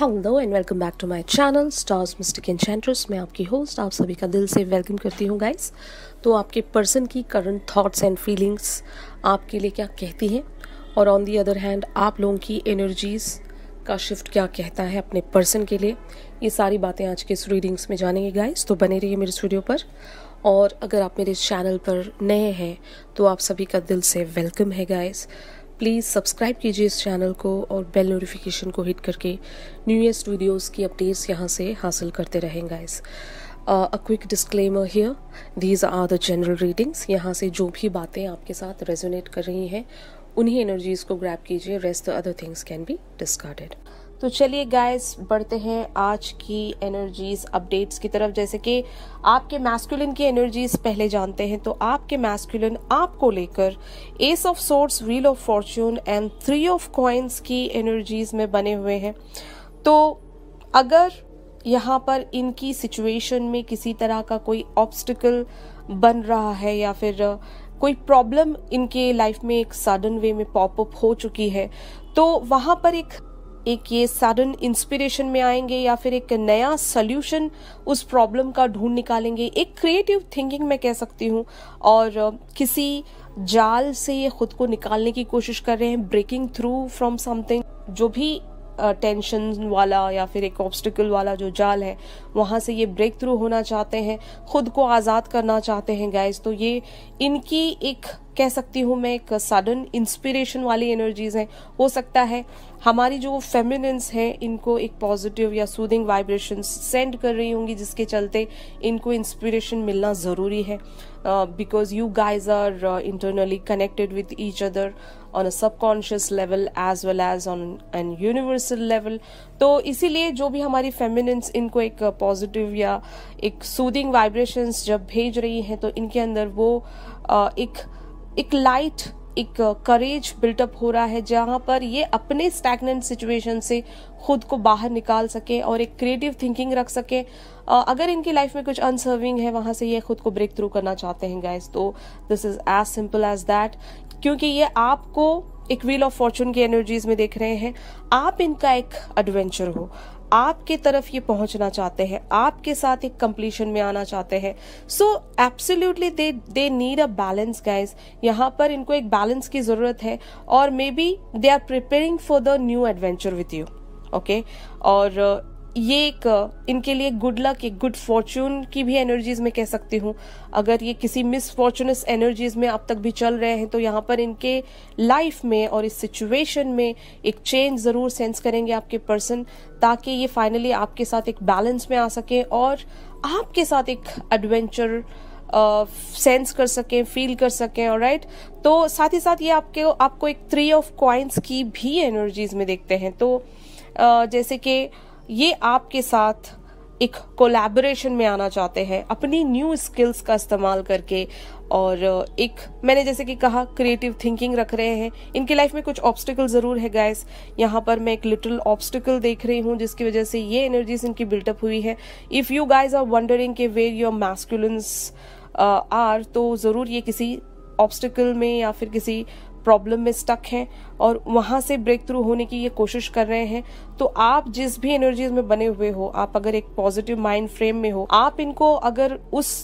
Hello and welcome back to my channel stars mystic enchantress. मैं आपकी host आप सभी का दिल से वेलकम करती हूँ गाइस। तो आपके पर्सन की करंट थॉट्स एंड फीलिंग्स आपके लिए क्या कहती हैं और ऑन दी अदर हैंड आप लोगों की एनर्जीज़ का शिफ्ट क्या कहता है अपने पर्सन के लिए, ये सारी बातें आज के इस रीडिंग्स में जानेंगे गाइस। तो बने रहिए मेरे वीडियो पर। और अगर आप मेरे चैनल पर नए हैं तो आप सभी का दिल से वेलकम है गाइस। प्लीज़ सब्सक्राइब कीजिए इस चैनल को और बेल नोटिफिकेशन को हिट करके न्यूएस्ट वीडियोस की अपडेट्स यहाँ से हासिल करते रहें guys. A quick disclaimer here, these are the general readings. यहाँ से जो भी बातें आपके साथ रेजोनेट कर रही हैं उन्हीं एनर्जीज़ को ग्रैब कीजिए, rest the other things can be discarded. तो चलिए गाइस बढ़ते हैं आज की एनर्जीज अपडेट्स की तरफ। जैसे कि आपके मैस्कुलिन की एनर्जीज पहले जानते हैं, तो आपके मैस्कुलिन आपको लेकर ace of swords, wheel of fortune and 3 of coins की एनर्जीज में बने हुए हैं। तो अगर यहाँ पर इनकी सिचुएशन में किसी तरह का कोई ऑब्स्टिकल बन रहा है या फिर कोई प्रॉब्लम इनके लाइफ में एक सडन वे में पॉपअप हो चुकी है, तो वहाँ पर एक ये सडन इंस्पिरेशन में आएंगे या फिर एक नया सल्यूशन उस प्रॉब्लम का ढूंढ निकालेंगे, एक क्रिएटिव थिंकिंग मैं कह सकती हूँ। और किसी जाल से ये खुद को निकालने की कोशिश कर रहे हैं, ब्रेकिंग थ्रू फ्रॉम समथिंग। जो भी टेंशन वाला या फिर एक ऑब्स्टिकल वाला जो जाल है वहाँ से ये ब्रेक थ्रू होना चाहते हैं, खुद को आज़ाद करना चाहते हैं गाइज। तो ये इनकी एक कह सकती हूँ मैं एक सडन इंस्पिरेशन वाली एनर्जीज हैं। हो सकता है हमारी जो फेमिनिन्स हैं इनको एक पॉजिटिव या सूदिंग वाइब्रेशन सेंड कर रही होंगी, जिसके चलते इनको इंस्पिरेशन मिलना ज़रूरी है। Because you guys are internally connected with each other on a subconscious level as well as on an universal level. तो इसीलिए जो भी हमारी फेमिनिन्स इनको एक पॉजिटिव या एक सूदिंग वाइब्रेशंस जब भेज रही हैं तो इनके अंदर वो एक लाइट, एक करेज बिल्टअप हो रहा है, जहाँ पर ये अपने स्टैग्नेंट सिचुएशन से खुद को बाहर निकाल सकें और एक क्रिएटिव थिंकिंग रख सकें। अगर इनकी लाइफ में कुछ अनसर्विंग है वहाँ से ये खुद को ब्रेक थ्रू करना चाहते हैं गाइज। तो this is as simple as that. क्योंकि ये आपको एक व्हील ऑफ फॉर्चून की एनर्जीज में देख रहे हैं, आप इनका एक एडवेंचर हो, आपके तरफ ये पहुंचना चाहते हैं, आपके साथ एक कंप्लीशन में आना चाहते हैं। So absolutely they need a balance guys. यहाँ पर इनको एक बैलेंस की ज़रूरत है और maybe they are preparing for the new adventure with you, okay. और ये एक इनके लिए गुड लक, एक गुड फॉर्च्यून की भी एनर्जीज में कह सकती हूँ। अगर ये किसी मिसफॉर्चुनस एनर्जीज में अब तक भी चल रहे हैं तो यहाँ पर इनके लाइफ में और इस सिचुएशन में एक चेंज ज़रूर सेंस करेंगे आपके पर्सन, ताकि ये फाइनली आपके साथ एक बैलेंस में आ सके और आपके साथ एक एडवेंचर सेंस कर सकें, फील कर सकें। ऑलराइट। तो साथ ही साथ ये आपको एक 3 ऑफ कॉइंस की भी एनर्जीज में देखते हैं। तो जैसे कि ये आपके साथ एक कोलैबोरेशन में आना चाहते हैं अपनी न्यू स्किल्स का इस्तेमाल करके, और एक मैंने जैसे कि कहा क्रिएटिव थिंकिंग रख रहे हैं। इनकी लाइफ में कुछ ऑब्स्टिकल ज़रूर है गाइस। यहाँ पर मैं एक लिटिल ऑब्स्टिकल देख रही हूँ जिसकी वजह से ये एनर्जीज इनकी बिल्टअप हुई है। If you guys are wondering के वेयर योर मैस्कुलिन्स आर, तो ज़रूर ये किसी ऑब्स्टिकल में या फिर किसी प्रॉब्लम में स्टक हैं और वहाँ से ब्रेक थ्रू होने की ये कोशिश कर रहे हैं। तो आप जिस भी एनर्जीज में बने हुए हो, आप अगर एक पॉजिटिव माइंड फ्रेम में हो, आप इनको अगर उस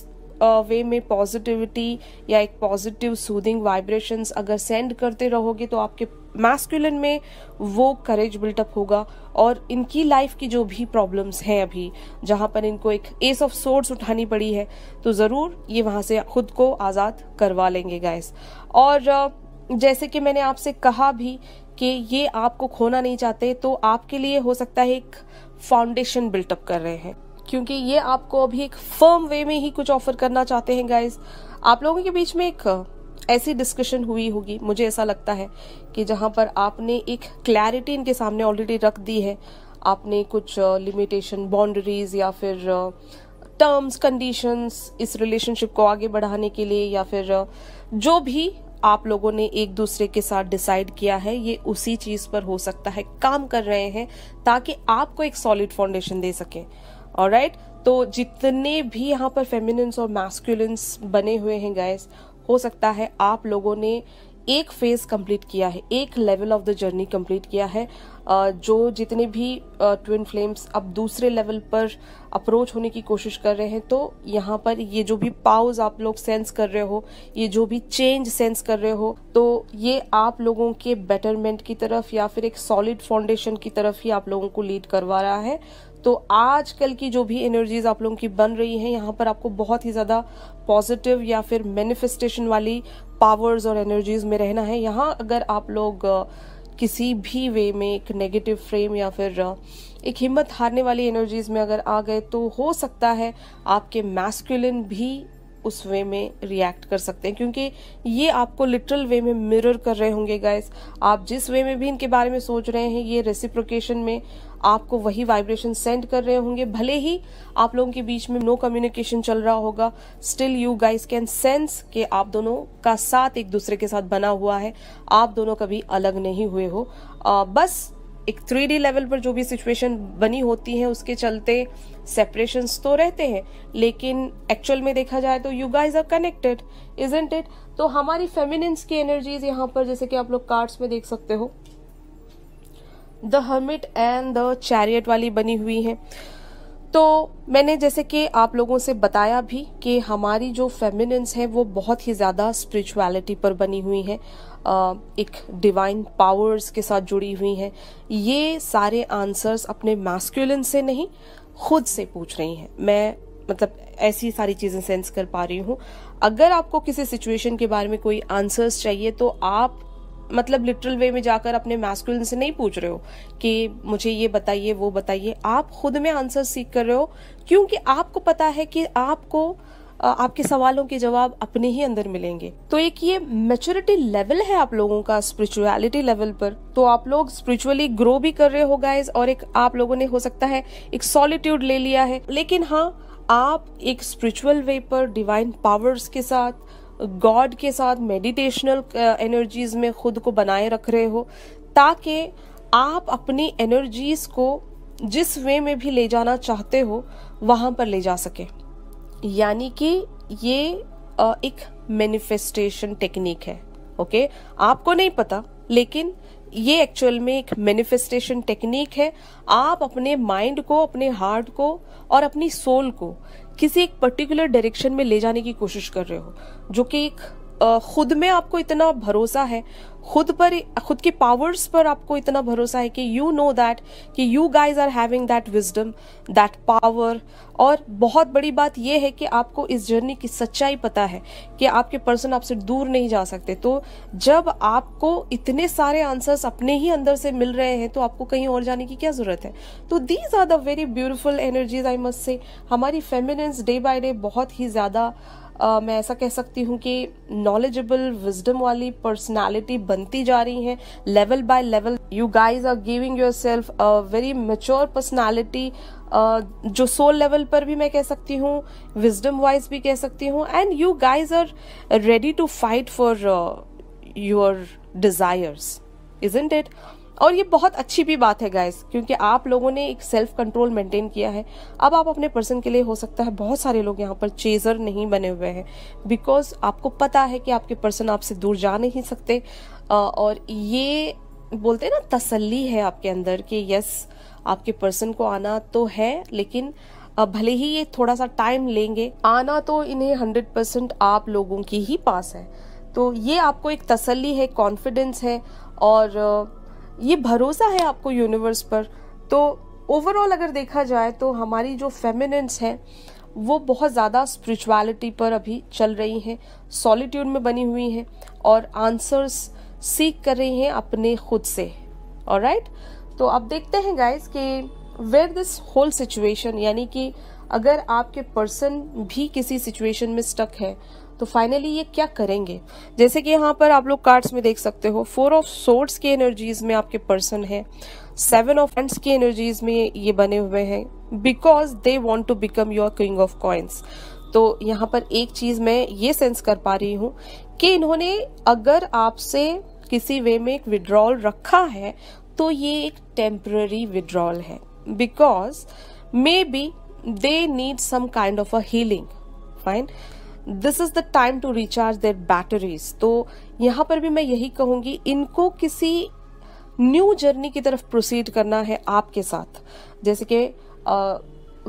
वे में पॉजिटिविटी या एक पॉजिटिव सूदिंग वाइब्रेशंस अगर सेंड करते रहोगे तो आपके मैस्कुलिन में वो करेज बिल्टअप होगा और इनकी लाइफ की जो भी प्रॉब्लम्स हैं अभी, जहाँ पर इनको एक एस ऑफ सोर्ड्स उठानी पड़ी है, तो ज़रूर ये वहाँ से खुद को आज़ाद करवा लेंगे गाइस। और जैसे कि मैंने आपसे कहा भी कि ये आपको खोना नहीं चाहते, तो आपके लिए हो सकता है एक फाउंडेशन बिल्टअप कर रहे हैं, क्योंकि ये आपको अभी एक फर्म वे में ही कुछ ऑफर करना चाहते हैं गाइज। आप लोगों के बीच में एक ऐसी डिस्कशन हुई होगी, मुझे ऐसा लगता है कि जहाँ पर आपने एक क्लैरिटी इनके सामने ऑलरेडी रख दी है। आपने कुछ लिमिटेशन, बाउंड्रीज या फिर टर्म्स कंडीशंस इस रिलेशनशिप को आगे बढ़ाने के लिए या फिर जो भी आप लोगों ने एक दूसरे के साथ डिसाइड किया है, ये उसी चीज़ पर हो सकता है काम कर रहे हैं ताकि आपको एक सॉलिड फाउंडेशन दे सकें। ऑलराइट। तो जितने भी यहाँ पर फेमिनिन्स और मैस्कुलिन्स बने हुए हैं गाइस, हो सकता है आप लोगों ने एक फेज कंप्लीट किया है, एक level of the journey complete किया है। जो जितने भी ट्विन फ्लेम्स अब दूसरे लेवल पर अप्रोच होने की कोशिश कर रहे हैं, तो यहाँ पर ये जो भी पाउज आप लोग सेंस कर रहे हो, ये जो भी चेंज सेंस कर रहे हो, तो ये आप लोगों के बेटरमेंट की तरफ या फिर एक सॉलिड फाउंडेशन की तरफ ही आप लोगों को लीड करवा रहा है। तो आजकल की जो भी एनर्जीज आप लोगों की बन रही हैं, यहाँ पर आपको बहुत ही ज़्यादा पॉजिटिव या फिर मैनिफेस्टेशन वाली पावर्स और एनर्जीज में रहना है। यहाँ अगर आप लोग किसी भी वे में एक नेगेटिव फ्रेम या फिर एक हिम्मत हारने वाली एनर्जीज में अगर आ गए, तो हो सकता है आपके मैस्कुलिन भी उस वे में रिएक्ट कर सकते हैं, क्योंकि ये आपको लिटरल वे में मिरर कर रहे होंगे गाइस। आप जिस वे में भी इनके बारे में सोच रहे हैं, ये रेसिप्रोकेशन में आपको वही वाइब्रेशन सेंड कर रहे होंगे। भले ही आप लोगों के बीच में नो कम्युनिकेशन चल रहा होगा, still you guys can sense कि आप दोनों का साथ एक दूसरे के साथ बना हुआ है, आप दोनों कभी अलग नहीं हुए हो। बस एक 3D लेवल पर जो भी सिचुएशन बनी होती है, उसके चलते सेपरेशंस तो रहते हैं, लेकिन एक्चुअल में देखा जाए तो you guys are connected, isn't it. तो हमारी फेमिनिन्स की एनर्जीज यहाँ पर, जैसे कि आप लोग कार्ड्स में देख सकते हो, the hermit and the chariot वाली बनी हुई है। तो मैंने जैसे कि आप लोगों से बताया भी कि हमारी जो फेमिनिन्स हैं वो बहुत ही ज़्यादा स्पिरिचुअलिटी पर बनी हुई हैं, एक डिवाइन पावर्स के साथ जुड़ी हुई हैं। ये सारे आंसर्स अपने मैस्कुलिन से नहीं, खुद से पूछ रही हैं। मैं मतलब ऐसी सारी चीज़ें सेंस कर पा रही हूँ। अगर आपको किसी सिचुएशन के बारे में कोई आंसर्स चाहिए, तो आप मतलब लिटरल वे में जाकर अपने मैस्कुलिन से नहीं पूछ रहे हो कि मुझे ये बताइए वो बताइए, आप खुद में आंसर सीख कर रहे हो, क्योंकि आपको पता है कि आपको आपके सवालों के जवाब अपने ही अंदर मिलेंगे। तो एक ये मैच्योरिटी लेवल है आप लोगों का स्पिरिचुअलिटी लेवल पर। तो आप लोग स्पिरिचुअली ग्रो भी कर रहे हो गाइज, और एक आप लोगों ने हो सकता है एक सॉलिट्यूड ले लिया है, लेकिन हाँ, आप एक स्पिरिचुअल वे पर डिवाइन पावर्स के साथ, गॉड के साथ, मेडिटेशनल एनर्जीज में खुद को बनाए रख रहे हो, ताकि आप अपनी एनर्जीज को जिस वे में भी ले जाना चाहते हो वहाँ पर ले जा सके। यानी कि ये एक मैनिफेस्टेशन टेक्निक है, ओके? आपको नहीं पता, लेकिन ये एक्चुअल में एक मैनिफेस्टेशन टेक्निक है। आप अपने माइंड को, अपने हार्ट को और अपनी सोल को किसी एक पर्टिकुलर डायरेक्शन में ले जाने की कोशिश कर रहे हो, जो कि एक खुद में आपको इतना भरोसा है, खुद पर, खुद के पावर्स पर आपको इतना भरोसा है कि यू नो दैट कि you guys are having that wisdom, that power. और बहुत बड़ी बात यह है कि आपको इस जर्नी की सच्चाई पता है कि आपके पर्सन आपसे दूर नहीं जा सकते। तो जब आपको इतने सारे आंसर्स अपने ही अंदर से मिल रहे हैं, तो आपको कहीं और जाने की क्या ज़रूरत है? तो these are the very beautiful energies I must say. हमारी फेमिनिन्स डे बाय डे बहुत ही ज़्यादा मैं ऐसा कह सकती हूँ कि नॉलेजेबल, विजडम वाली पर्सनालिटी बनती जा रही हैं level by level. You guys are giving your self a very mature personality, जो सोल लेवल पर भी मैं कह सकती हूँ, विजडम वाइज भी कह सकती हूँ। And you guys are ready to fight for your desires, isn't it? और ये बहुत अच्छी भी बात है गाइस, क्योंकि आप लोगों ने एक सेल्फ कंट्रोल मेंटेन किया है। अब आप अपने पर्सन के लिए, हो सकता है बहुत सारे लोग यहाँ पर चेजर नहीं बने हुए हैं, बिकॉज आपको पता है कि आपके पर्सन आपसे दूर जा नहीं सकते। और ये बोलते हैं ना, तसल्ली है आपके अंदर कि यस, आपके पर्सन को आना तो है, लेकिन भले ही ये थोड़ा सा टाइम लेंगे, आना तो इन्हें 100% आप लोगों की ही पास है। तो ये आपको एक तसल्ली है, कॉन्फिडेंस है, और ये भरोसा है आपको यूनिवर्स पर। तो ओवरऑल अगर देखा जाए तो हमारी जो फेमिनिन्स हैं वो बहुत ज़्यादा स्पिरिचुअलिटी पर अभी चल रही हैं, सॉलिट्यूड में बनी हुई हैं, और आंसर्स सीख कर रही हैं अपने खुद से। ऑलराइट, तो अब देखते हैं गाइस कि वेयर दिस होल सिचुएशन, यानी कि अगर आपके पर्सन भी किसी सिचुएशन में स्टक है, तो फाइनली ये क्या करेंगे। जैसे कि यहाँ पर आप लोग कार्ड्स में देख सकते हो, 4 ऑफ सोर्ड्स की एनर्जीज में आपके पर्सन है, 7 ऑफ हैंड्स की एनर्जीज में ये बने हुए हैं, because they want to become your king of coins. तो यहाँ पर एक चीज़ मैं ये सेंस कर पा रही हूँ कि इन्होंने अगर आपसे किसी वे में एक विड्रॉल रखा है, तो ये एक टेम्पररी विड्रॉल है, because maybe they need some kind of a healing, fine. This is the time to recharge their batteries. तो यहाँ पर भी मैं यही कहूँगी, इनको किसी न्यू जर्नी की तरफ प्रोसीड करना है आपके साथ, जैसे कि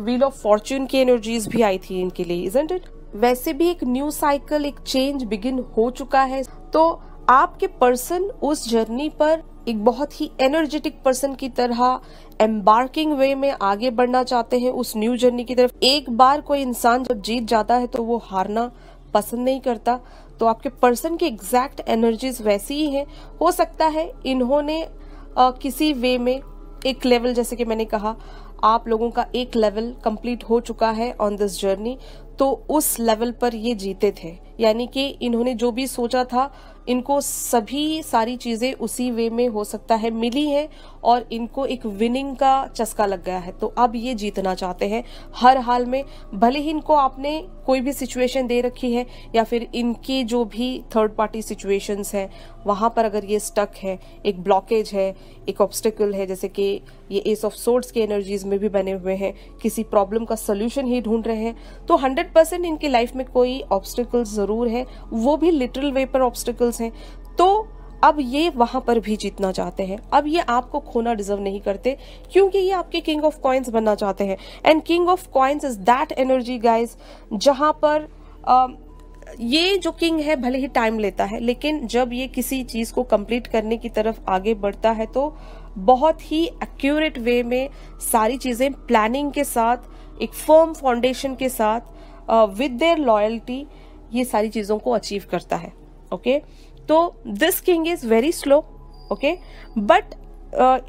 व्हील ऑफ फॉर्च्यून की एनर्जीज भी आई थी इनके लिए, इजंट इट। वैसे भी एक न्यू साइकिल, एक चेंज बिगिन हो चुका है, तो आपके पर्सन उस जर्नी पर एक बहुत ही एनर्जेटिक पर्सन की तरह एम्बार्किंग वे में आगे बढ़ना चाहते हैं उस न्यू जर्नी की तरफ। एक बार कोई इंसान जब जीत जाता है तो वो हारना पसंद नहीं करता, तो आपके पर्सन की एग्जैक्ट एनर्जीज वैसी ही हैं। हो सकता है इन्होंने किसी वे में एक लेवल, जैसे कि मैंने कहा आप लोगों का एक लेवल कंप्लीट हो चुका है ऑन दिस जर्नी, तो उस लेवल पर ये जीते थे, यानी कि इन्होंने जो भी सोचा था इनको सभी सारी चीज़ें उसी वे में हो सकता है मिली हैं और इनको एक विनिंग का चस्का लग गया है, तो अब ये जीतना चाहते हैं हर हाल में। भले ही इनको आपने कोई भी सिचुएशन दे रखी है या फिर इनकी जो भी थर्ड पार्टी सिचुएशंस हैं वहाँ पर अगर ये स्टक है, एक ब्लॉकेज है, एक ऑब्स्टिकल है, जैसे कि ये एस ऑफ सोर्ड्स की एनर्जीज में भी बने हुए हैं, किसी प्रॉब्लम का सोल्यूशन ही ढूंढ रहे हैं, तो 100% इनकी लाइफ में कोई ऑब्स्टिकल ज़रूर है, वो भी लिटरल वे पर ऑब्स्टिकल्स हैं, तो अब ये वहाँ पर भी जीतना चाहते हैं। अब ये आपको खोना डिजर्व नहीं करते, क्योंकि ये आपके किंग ऑफ कॉइन्स बनना चाहते हैं, and king of coins is that energy guys जहाँ पर ये जो किंग है भले ही टाइम लेता है, लेकिन जब ये किसी चीज़ को कंप्लीट करने की तरफ आगे बढ़ता है तो बहुत ही एक्यूरेट वे में सारी चीज़ें प्लानिंग के साथ, एक फर्म फाउंडेशन के साथ, विद देयर लॉयल्टी ये सारी चीज़ों को अचीव करता है। ओके तो this king is very slow, okay, but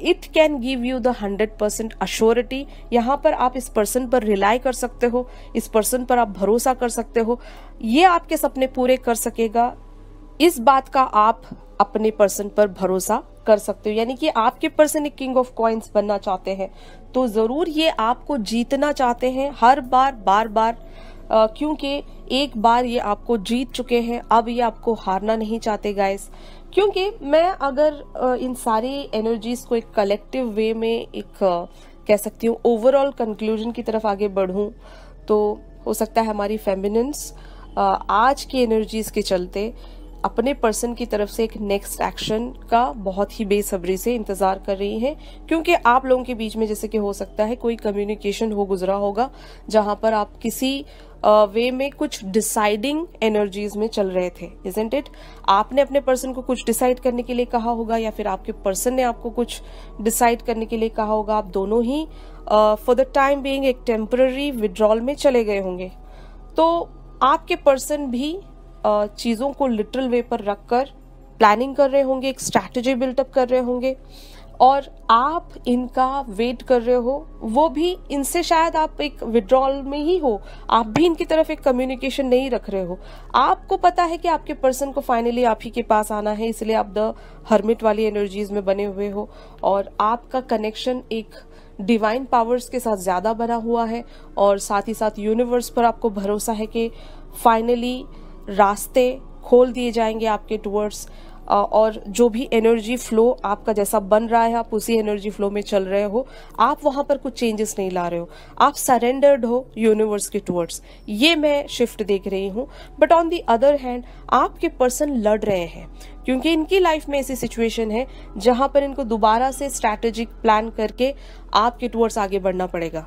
it can give you the 100% assurity. यहाँ पर आप इस पर्सन पर रिलाई कर सकते हो, इस पर्सन पर आप भरोसा कर सकते हो, ये आपके सपने पूरे कर सकेगा, इस बात का आप अपने पर्सन पर भरोसा कर सकते हो। यानी कि आपके पर्सन एक किंग ऑफ कॉइन्स बनना चाहते हैं, तो ज़रूर ये आपको जीतना चाहते हैं हर बार बार, क्योंकि एक बार ये आपको जीत चुके हैं, अब ये आपको हारना नहीं चाहते गाइस। क्योंकि मैं अगर इन सारी एनर्जीज को एक कलेक्टिव वे में एक कह सकती हूँ ओवरऑल कंक्लूजन की तरफ आगे बढ़ूँ, तो हो सकता है हमारी फेमिनिन्स आज की एनर्जीज के चलते अपने पर्सन की तरफ से एक नेक्स्ट एक्शन का बहुत ही बेसब्री से इंतज़ार कर रही हैं, क्योंकि आप लोगों के बीच में जैसे कि हो सकता है कोई कम्युनिकेशन हो गुजरा होगा जहाँ पर आप किसी वे में कुछ डिसाइडिंग एनर्जीज में चल रहे थे, इजंट इट। आपने अपने पर्सन को कुछ डिसाइड करने के लिए कहा होगा या फिर आपके पर्सन ने आपको कुछ डिसाइड करने के लिए कहा होगा, आप दोनों ही फॉर द टाइम बीइंग एक टेम्पररी विड्रॉल में चले गए होंगे, तो आपके पर्सन भी चीज़ों को लिटरल वे पर रखकर प्लानिंग कर रहे होंगे, एक स्ट्रैटेजी बिल्टअप कर रहे होंगे, और आप इनका वेट कर रहे हो, वो भी इनसे शायद आप एक विड्रॉल में ही हो, आप भी इनकी तरफ एक कम्युनिकेशन नहीं रख रहे हो। आपको पता है कि आपके पर्सन को फाइनली आप ही के पास आना है, इसलिए आप द हर्मिट वाली एनर्जीज में बने हुए हो और आपका कनेक्शन एक डिवाइन पावर्स के साथ ज़्यादा बना हुआ है, और साथ ही साथ यूनिवर्स पर आपको भरोसा है कि फाइनली रास्ते खोल दिए जाएंगे आपके टूवर्ड्स, और जो भी एनर्जी फ्लो आपका जैसा बन रहा है आप उसी एनर्जी फ्लो में चल रहे हो, आप वहाँ पर कुछ चेंजेस नहीं ला रहे हो, आप सरेंडर्ड हो यूनिवर्स के टूवर्ड्स, ये मैं शिफ्ट देख रही हूँ। But on the other hand आपके पर्सन लड़ रहे हैं, क्योंकि इनकी लाइफ में ऐसी सिचुएशन है जहाँ पर इनको दोबारा से स्ट्रैटेजिक प्लान करके आपके टूवर्ड्स आगे बढ़ना पड़ेगा।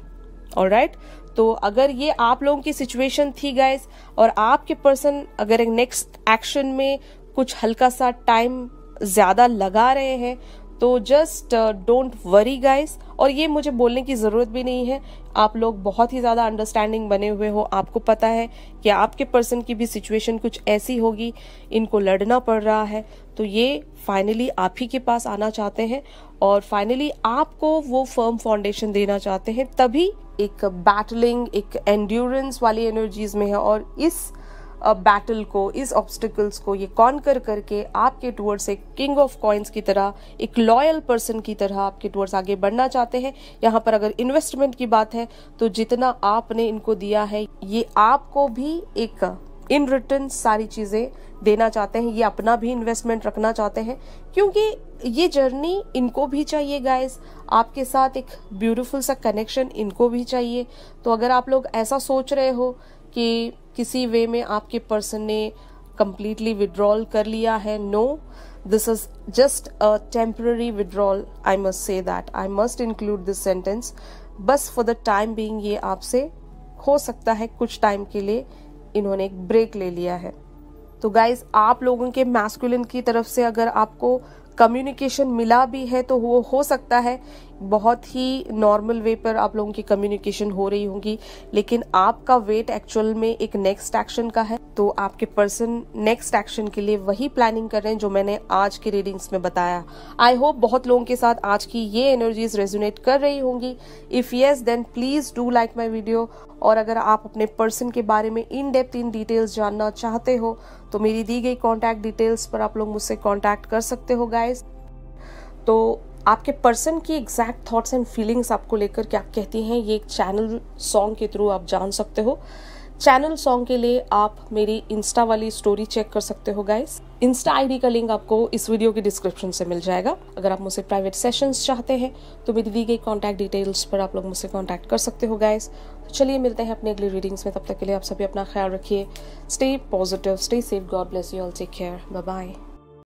ऑलराइट तो अगर ये आप लोगों की सिचुएशन थी गाइस, और आपके पर्सन अगर एक नेक्स्ट एक्शन में कुछ हल्का सा टाइम ज़्यादा लगा रहे हैं, तो जस्ट डोंट वरी गाइस, और ये मुझे बोलने की ज़रूरत भी नहीं है, आप लोग बहुत ही ज़्यादा अंडरस्टैंडिंग बने हुए हो, आपको पता है कि आपके पर्सन की भी सिचुएशन कुछ ऐसी होगी, इनको लड़ना पड़ रहा है, तो ये फाइनली आप ही के पास आना चाहते हैं और फाइनली आपको वो फर्म फाउंडेशन देना चाहते हैं, तभी एक बैटलिंग, एक एंड्योरेंस वाली एनर्जीज़ में है, और इस बैटल को, इस ऑब्स्टिकल्स को ये कॉन्कर करके आपके टूवर्ड्स एक किंग ऑफ कॉइन्स की तरह, एक लॉयल पर्सन की तरह आपके टूवर्ड्स आगे बढ़ना चाहते हैं। यहाँ पर अगर इन्वेस्टमेंट की बात है तो जितना आपने इनको दिया है ये आपको भी एक इन रिटर्न सारी चीज़ें देना चाहते हैं, ये अपना भी इन्वेस्टमेंट रखना चाहते हैं, क्योंकि ये जर्नी इनको भी चाहिए गाइस, आपके साथ एक ब्यूटीफुल सा कनेक्शन इनको भी चाहिए। तो अगर आप लोग ऐसा सोच रहे हो कि किसी वे में आपके पर्सन ने कंप्लीटली विड्रॉल कर लिया है. No, this is just a temporary withdrawal. I must say that. I must include this sentence. बस for the time being ये आपसे हो सकता है कुछ टाइम के लिए इन्होंने एक ब्रेक ले लिया है. तो गाइज आप लोगों के मैस्कुलिन की तरफ से अगर आपको कम्युनिकेशन मिला भी है तो वो हो सकता है बहुत ही नॉर्मल वे पर आप लोगों की कम्युनिकेशन हो रही होगी, लेकिन आपका वेट एक्चुअल में एक नेक्स्ट एक्शन का है. तो आपके पर्सन नेक्स्ट एक्शन के लिए वही प्लानिंग कर रहे हैं जो मैंने आज के रीडिंग्स में बताया. आई होप बहुत लोगों के साथ आज की ये एनर्जीज रेजोनेट कर रही होंगी. If yes then please do like my video. और अगर आप अपने पर्सन के बारे में इन डेप्थ इन डिटेल्स जानना चाहते हो तो मेरी दी गई कॉन्टैक्ट डिटेल्स पर आप लोग मुझसे कॉन्टैक्ट कर सकते हो गाइज. तो आपके पर्सन की एग्जैक्ट थॉट्स एंड फीलिंग्स आपको लेकर क्या कहती हैं ये एक चैनल सॉन्ग के थ्रू आप जान सकते हो. चैनल सॉन्ग के लिए आप मेरी इंस्टा वाली स्टोरी चेक कर सकते हो गाइस. इंस्टा आईडी का लिंक आपको इस वीडियो के डिस्क्रिप्शन से मिल जाएगा. अगर आप मुझसे प्राइवेट सेशंस चाहते हैं तो मेरी दी गई कॉन्टैक्ट डिटेल्स पर आप लोग मुझसे कॉन्टैक्ट कर सकते हो गाइस. तो चलिए मिलते हैं अपने अगली रीडिंग्स में. तब तक के लिए आप सभी अपना ख्याल रखिए. Stay positive, stay safe. God bless you all. Take care. Bye bye.